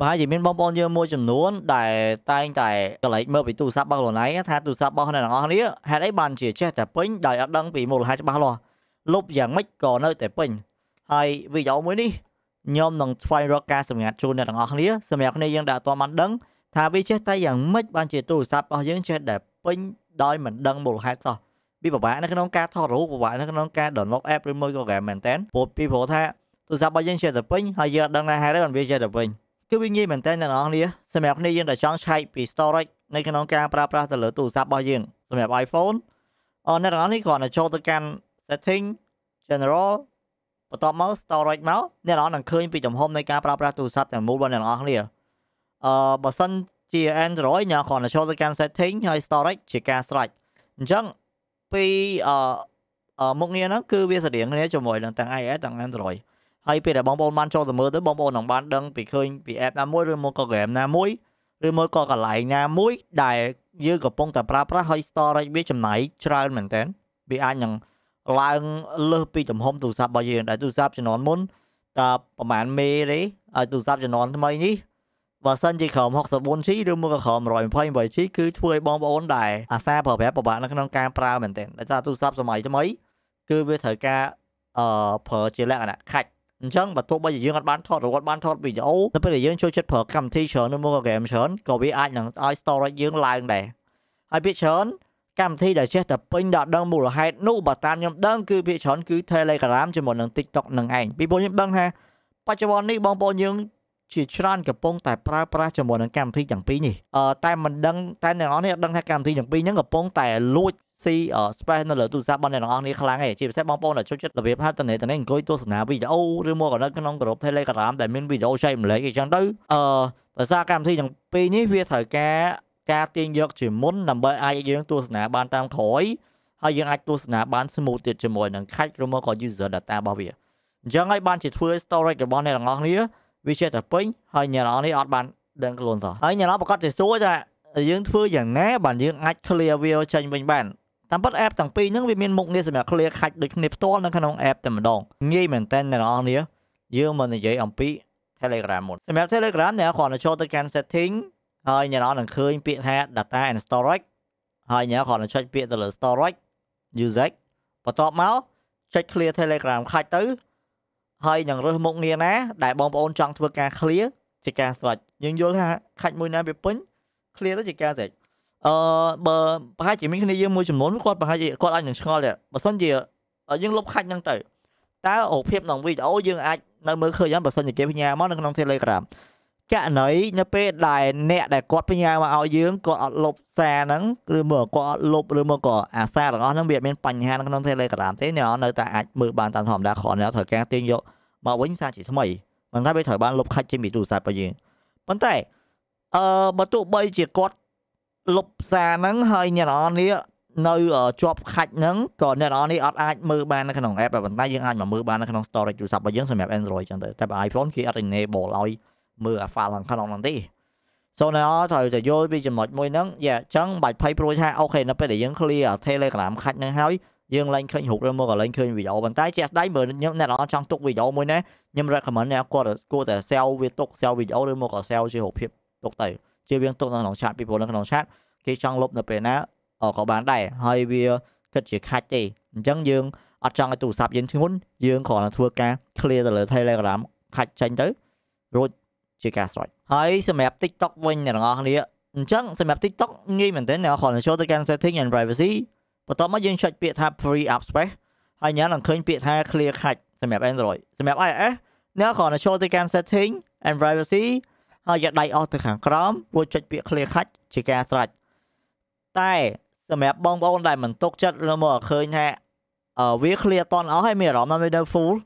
Và hai chỉ miên bong bong như môi chùm nuốn đại tai anh tại lấy mơ bị tu sáp bao lần ấy tha tu sáp bao này là ngon đấy hai đấy bàn chỉ che tại pin đại đăng bị 1 2 3 lò lúc giảng mít cò nơi tại pin hai vì dấu mới đi nhom nòng phai roca sầm ngạt chun này là ngon đấy sầm ngạt này dân đã to mắn đấng tha vi che tay giảng mít bàn chỉ tu sáp bao những che để pin đôi mình đăng 1 2 rồi bị bảo vệ nó cái nón ca thò rú bảo vệ nó cái nón ca đồn lóc ép lên môi con gà mèn tén một pi phổ tha tu sáp bao những che tại pin hai giờ đăng này hai đấy bàn vi che tại pin cứ bình nhiên mình tên là nó đi, xem mẹ này dân đã chọn chạy vì storage nên cái nón ca pra từ lửa tủ sáp bao nhiêu, xem mẹ iPhone, nên nó này còn là cho tôi can setting general, và tóm máu storage máu, nên nó đang khơi vì trong hôm nay ca pra tủ sáp là mua bên này nó đi, bà sân chỉ Android nhà còn là cho tôi can setting hay storage chỉ ca storage, chẳng vì một nghe nó cứ bây giờ điện này cho mọi lần tặng iOS tặng Android. Hay bây giờ bóng bóng cho tôi mơ tới bóng bóng nóng bán đăng bị khơi bị ép nam muối rồi mua có game nam muối rồi mua có cả lại nam muối đại dư gặp bóng tập pra hay storage biết chầm nãy chơi mình tên bị ai nhận lại lơ bị chầm hôm tụ sáp bao nhiêu đại tụ sáp cho nó muốn tập bạn mê đấy tụ sáp cho nó mấy nhí và sân chỉ khom hoặc sập bốn trí rồi mua cả khom rồi phơi bảy trí cứ thuê bóng bóng đại à xa bờ bé của bạn nó không cam pra mình tên đại ra tụ sáp cho mày cho mấy cứ với thời ca phở chỉ là khách chẳng mà tôi bây giờ dương ăn bán thọt rồi quát bán thọt vì dấu tới bây giờ dương chơi chết phở cầm thi sớm nên mua cái game sớm còn biết ai nhận ai store dương lại để ai biết sớm cầm thi để chết tập pin đã đăng mùa hai nụ bà tan nhom đăng cứ biết sớm cứ Telegram cho một lần TikTok lần ảnh bị bôi nhom đăng ha bây giờ bọn này bọn bôi dương chỉ tràn cái bông tại pra cho một lần cầm thi chẳng phí nhỉ tại mình đăng tại này nó này đăng hay cầm thi chẳng phí những cái bông tại lôi si ở space nó lỡ tụt ra bọn này nó này khá này chỉ sẽ bong bong là cho chất là việc hai tuần này tụi coi tôi sẵn vì đâu rồi mua còn nó cái nón group Telegram để mình video xem lấy cái trang tư tại sao cam thi chẳng pi nhí về thời ca tiên dược chỉ muốn nằm bởi ai dương tôi sẵn ban tam khói hay dương ai tôi sẵn ban số một tiệt cho mọi lần khách rồi mua còn user data bao việc chẳng ai ban chỉ thuê storage cái bọn này là ngon nhé vì chơi tập pin hay nhà nó này ở ban đang luôn rồi ấy nhà nó có thể số ra dương thuê chẳng né bản dương ai clear video trên mình bản tạm bắt app tặng pi những viên miên mục nghe xem là clear khách được nếp to nó không app tầm đòn nghe mình tên này nó nhé dương mình là dễ ông pi Telegram một xem Telegram này còn là cho tôi can setting hơi nhà nó là khơi pin ha data and storage hơi nhà còn là cho pin từ là storage usage và top máu check clear Telegram khai tứ hơi nhận rồi mục nghe ná đại bom ôn trong thưa ca clear chỉ ca storage nhưng vô ha khách mùi nam bị pin clear đó chỉ ca gì bờ hai chị mình khi đi mua chùm nón với con bà hai chị con anh những con này bà sân gì ở những lúc khách nhân tử ta ổ phim nòng vì đâu dương ai nơi mới khơi dám bà sân gì kia với nhà món nông Telegram cả nấy nhà pe đài nè đài con với nhà mà ao dương con lục xa nắng rồi mở con lục rồi mở cỏ à xa là nó đang biệt bên pành hai nông Telegram thế nào nơi tại mười bàn tàn hòm đã khỏi đã thời gian tiên dụ mà quấn xa chỉ thứ mày mình thấy bây thời ban lục khách trên bị tù sạt bao nhiêu vấn đề bà tụ bây chỉ con lục xa nắng hơi nhà nó ní nơi ở chọc khách nắng còn nhà nó ní ở ai mưa ban nó không app là vận tay dương ai mà mưa ban nó không storage chủ sập và dương xem app Android chẳng tới tại iPhone khi ở trên này bỏ lại mưa pha lần không làm tí sau này nó thời thời vô bây giờ một môi nắng dạ trắng bạch pay pro ha ok nó phải để dương clear Telegram khách nắng hói dương lên khơi hụt ra mua còn lên khơi video vận tay chest đấy mưa nhóm này nó trong tục video môi nè nhưng ra comment nè qua để sell việc tục sell video đưa mua còn sell chưa hụt hiệp tục tẩy chưa biết tục nó chat people nó không chat khi trong lúc nó về ná có bán đẻ hơi vì thật chỉ khách đi chẳng dương ở trong cái tủ sạp dính xuống dương còn là thua cá clear rồi Telegram khách tranh tới rồi chỉ cá rồi hãy xem mẹp TikTok quanh này ngon đi chẳng xem mẹp TikTok nghi mình thế nào còn là cho tôi can setting and privacy và tóm mắt dương chạy biệt tha free up space hay nhớ là khơi biệt tha clear khách xem mẹp Android xem mẹp iOS nếu còn là cho tôi can setting and privacy hay giờ đây ở từ hàng Chrome rồi chạy biệt clear khách chỉ cá rồi tại xem mẹ bong bóng đại mình tốt chất là mở khơi nhẹ ở viết clear toàn áo hay mẹ đó mà mới đâu phú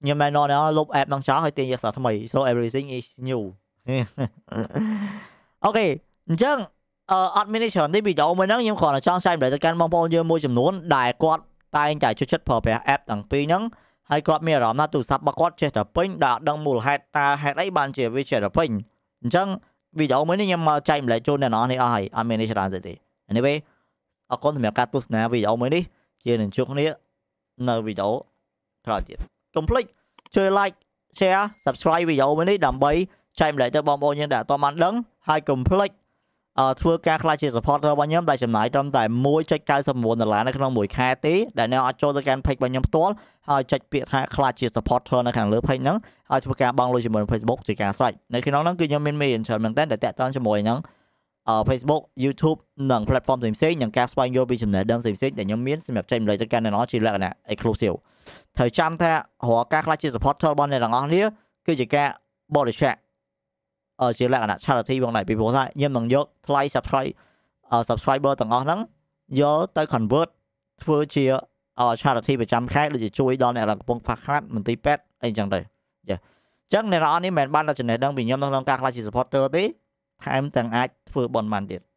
nhưng mà nó đó lúc app đang chó hơi tiền giật thằng mày so everything is new ok chẳng administration thì bị đâu mới nắng nhưng còn là trong xem để can bong bóng như môi trường nón đại quạt tay anh chạy cho chất phở về app đẳng pi nhẫn hay quạt mẹ đó là tụ sập bạc quạt chơi tập pin đã đăng mùa hai ta hai đấy bàn chỉ với chơi tập pin chẳng vì đâu mới nhưng mà chạy lại cho nên nó thì ai administration gì thì anyway, ở con thì mẹ cắt tus nè video mới đi, chia đến trước này, nơi video, rồi tiếp, complete, chơi like, share, subscribe video mới đi, đầm bấy, chạy lại cho bom bom nhân đã to mắn đắng hai cùng plek thưa ca khai chỉ support rồi bao nhiêu đại chấm lại trong tại mỗi chạy ca sầm muộn là nó không mùi khai tí để neo cho tôi can page bao nhiêu tốt hai chạy biệt hai khai chỉ support thôi nó càng lớn page nhẫn hai thưa ca băng luôn chỉ mình Facebook chỉ cả sạch này khi nó đang cứ nhóm mình chờ mình test để tẹt cho mùi nhẫn Facebook YouTube nâng platform tìm xích những ca spam vô bị chấm lại đâm tìm xích để nhóm miễn xem đẹp chém lại cho can này nó chỉ là nè exclusive thời trăm tha họ ca khai chỉ support thôi bọn này là ngon nhé cứ chỉ ca body check chỉ là là charity bằng này bị bố lại nhưng bằng vô like subscriber tầng ngon lắm vô tới convert vừa chia charity về trăm khác là chỉ chui đó này là bông phạt khác mình tí pet anh chẳng đây chắc này là anh ấy mình ban là chuyện này đang bị nhâm đang làm các là chỉ supporter tí tham tầng ai vừa bọn màn tiền